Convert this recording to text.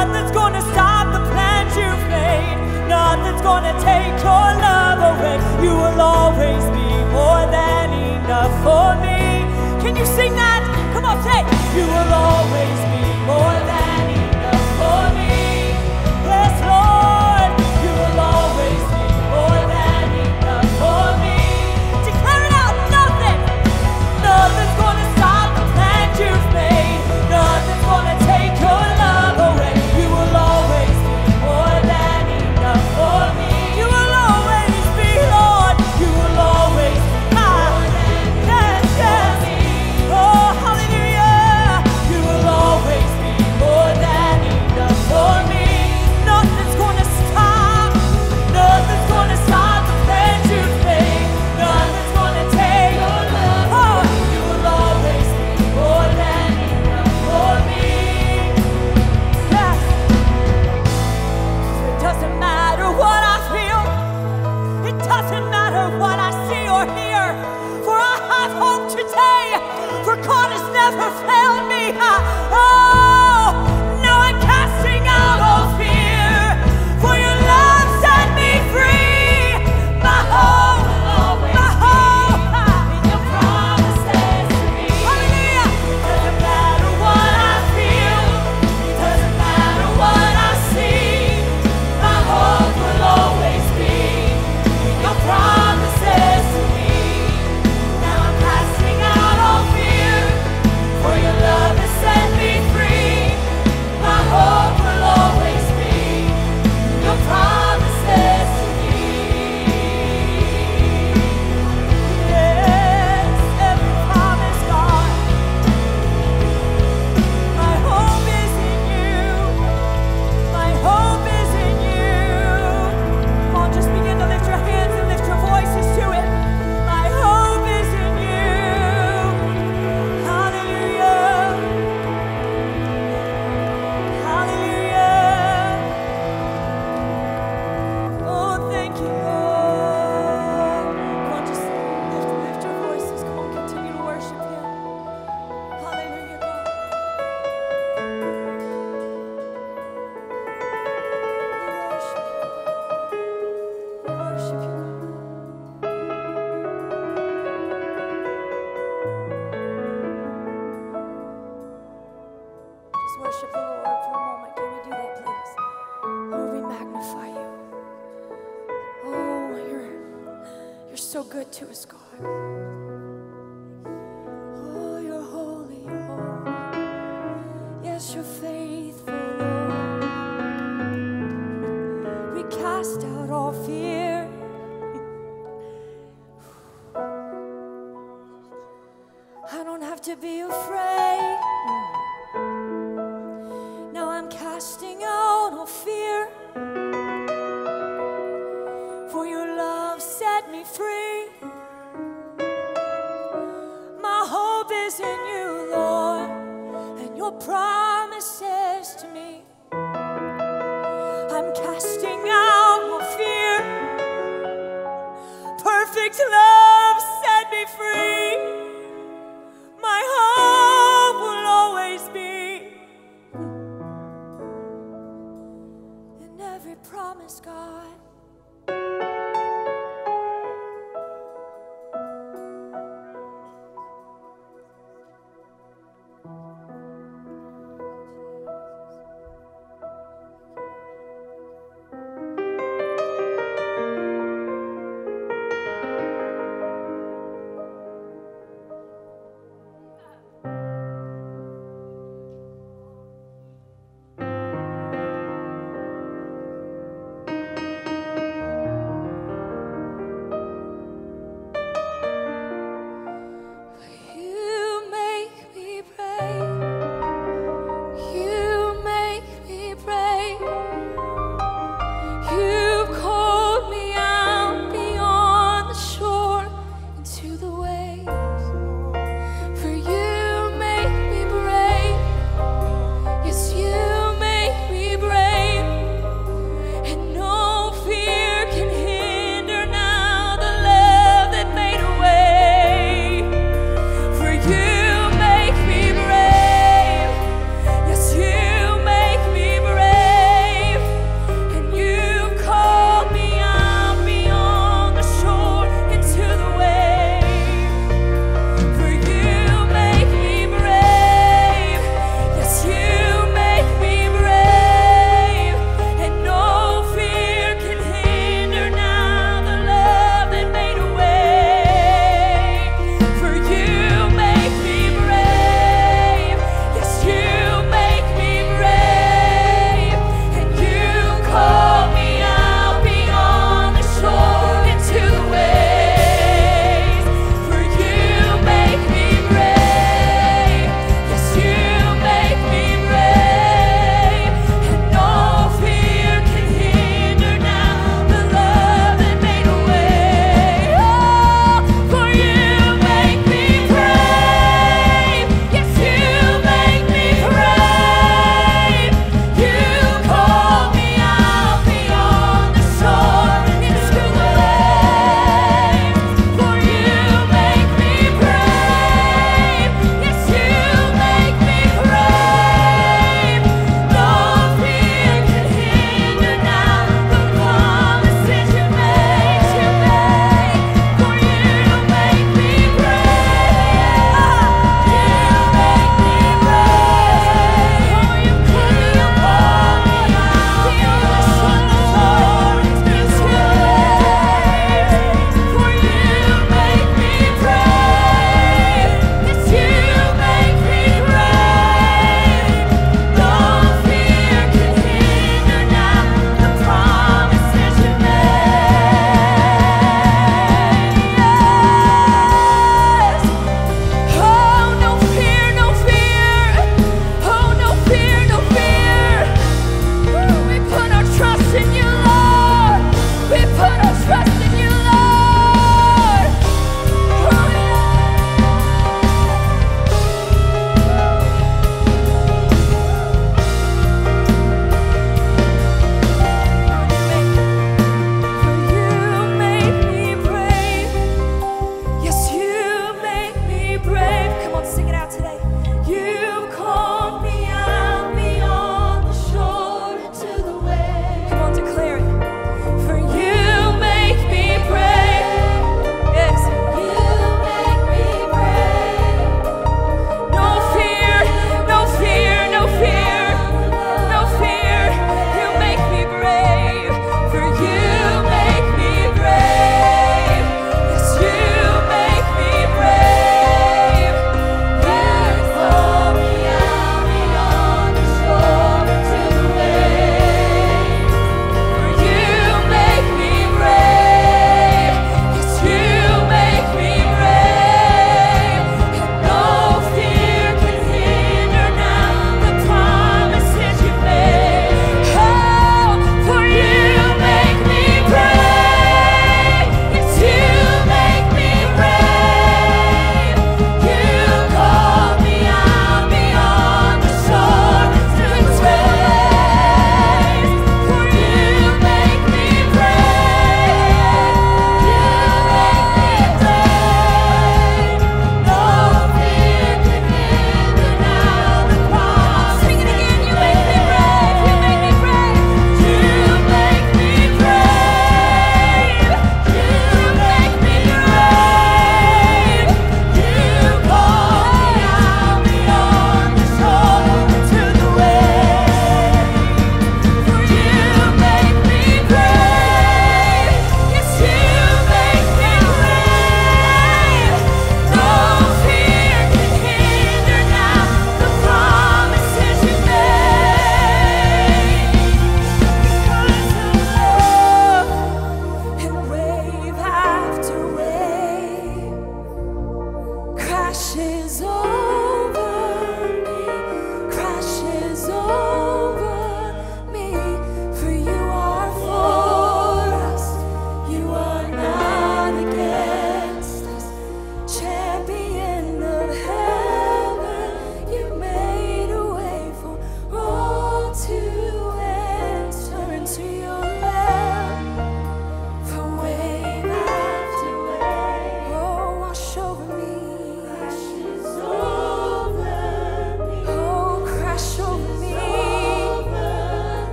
Nothing's gonna stop the plans you've made. Nothing's gonna take your love away. You will always be more than enough for me. Can you sing that? Come on, say. You will always be more than enough for me. Yes, Lord, you will always be more than enough for me. Declare it out. Nothing, nothing's gonna stop the plans you've made. Nothing's gonna take your love away. You will always be more than enough for me. You will always be, Lord. You will always be more than enough for me. Oh, hallelujah. You will always be more than enough for me. Nothing's gonna stop the plans you've made. Nothing's gonna take your love away. You will always be more than enough for me. Yes. It doesn't matter what I feel. It doesn't matter what I see or hear. For I have hope today. For God has never failed me. Oh, no, I'm casting out all fear. For your love set me free. My hope, my hope. Hallelujah. It doesn't matter what I feel. It doesn't matter what I see. My hope will always be in your promises to me. Now I'm casting out all fear. For your love has set me free. My hope will always be in your promises to me. Yes, every promise, God. My hope is in you. My hope is in you. Come on, just begin to lift your hands and lift your voices to it. My hope is in you. Hallelujah. Hallelujah. Oh, thank you, Lord. Come on, just lift your voices. Come on, continue to worship Him. Hallelujah, God. We worship you. Just worship the Lord for a moment. Can we do that, please? Lord, we magnify you. Oh, you're so good to us, God. Oh, you're holy, you're holy. Yes, you're faithful, Lord. We cast out all fear. I don't have to be afraid. Now I'm casting out all fear. For your love set me free. My hope is in you, Lord, and your promises to me. I'm casting out all fear. Perfect love set me free. My hope will always be in every promise, God.